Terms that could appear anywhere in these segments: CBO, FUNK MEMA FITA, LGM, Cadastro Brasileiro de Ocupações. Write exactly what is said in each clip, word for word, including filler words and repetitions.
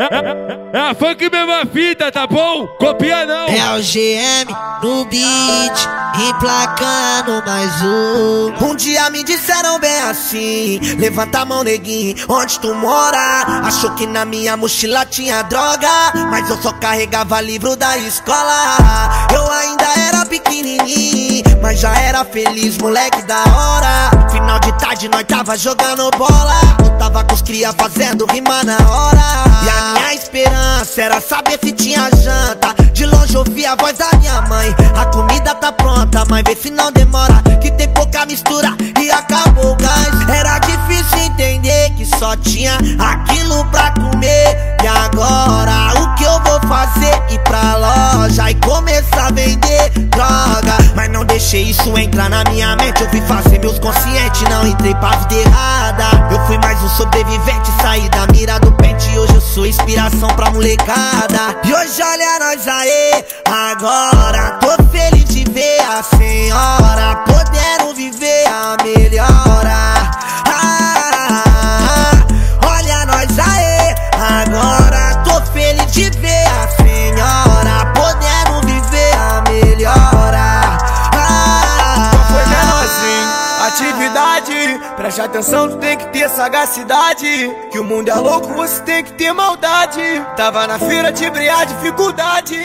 É, é funk mesma fita, tá bom? Copia não. L G M no beat, emplacando mais um. Um dia me disseram bem assim: levanta a mão, neguinho, onde tu mora? Achou que na minha mochila tinha droga, mas eu só carregava livro da escola. Eu ainda era pequenininho, mas já era feliz, moleque da hora. Final de tarde nós tava jogando bola, eu tava com os cria fazendo rima na hora. E a minha esperança era saber se tinha janta. De longe ouvi a voz da minha mãe: a comida tá pronta, mas vê se não demora, que tem pouca mistura e acabou o gás. Era difícil entender que só tinha aquilo pra comer. E agora o que eu vou fazer? Ir pra loja e começar a vender droga. Mas não deixei isso entrar na minha mente, eu fui fazer meus conscientes, não entrei pra vida errada. Eu fui mais um sobrevivente, saí da mira do pente, hoje eu sou inspiração pra molecada. E hoje olha nós aí, agora tô feliz de ver a senhora podendo viver a melhora. Preste atenção, tu tem que ter sagacidade, que o mundo é louco, você tem que ter maldade. Tava na feira de briar dificuldade,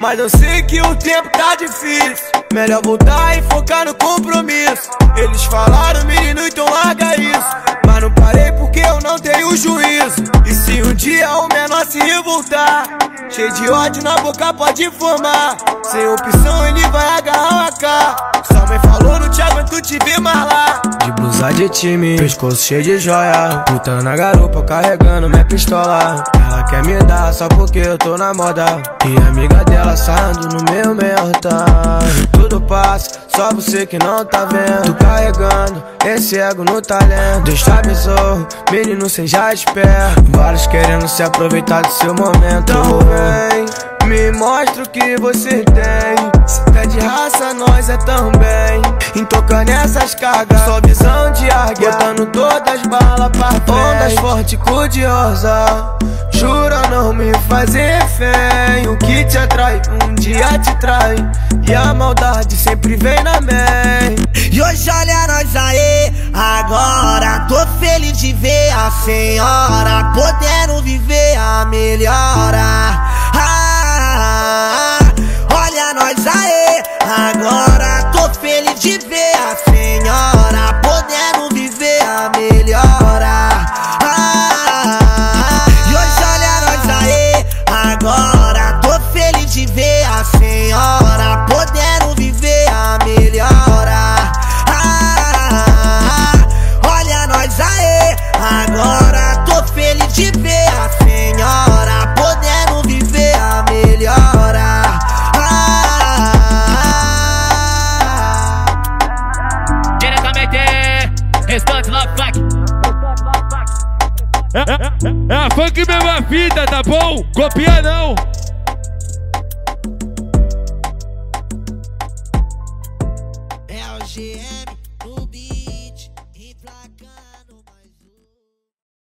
mas eu sei que o tempo tá difícil. Melhor voltar e focar no compromisso. Eles falaram, menino, então larga isso, mas não parei porque eu não tenho juízo. E se um dia o menor se revoltar, cheio de ódio na boca pode formar, sem opção ele vai agarrar o A K. Sua mãe falou, não te aguento te ver mais lá. De blusa de time, pescoço cheio de joia, puta na garupa, carregando minha pistola. Ela quer me dar só porque eu tô na moda, e a amiga dela saindo no meu merda. Tudo passa, só você que não tá vendo. Tô carregando esse ego no talento. Deus te avisou, menino sem já espera. Vários querendo se aproveitar do seu momento. Então vem, me mostra o que você tem. Se tá de raça, nós é também. Intocando essas cargas, só visão de arguia, botando todas as balas pra trás. Ondas forte e curiosa, jura não me fazer refém. O que te atrai, um dia te trai, e a maldade sempre vem na mente. E hoje olha nós aí, agora tô feliz de ver a senhora podendo viver a melhora. Ah, olha nós aí, agora tô feliz de ver a senhora podendo viver a melhora. Ah, e hoje olha nós aí, agora tô feliz de ver a senhora podendo viver a melhora. Ah, olha nós aí, agora tô feliz de ver a senhora podendo viver a melhora. Ah, diretamente restante lá Black. É, é, é, é funk mesma fita, tá bom? Copia não.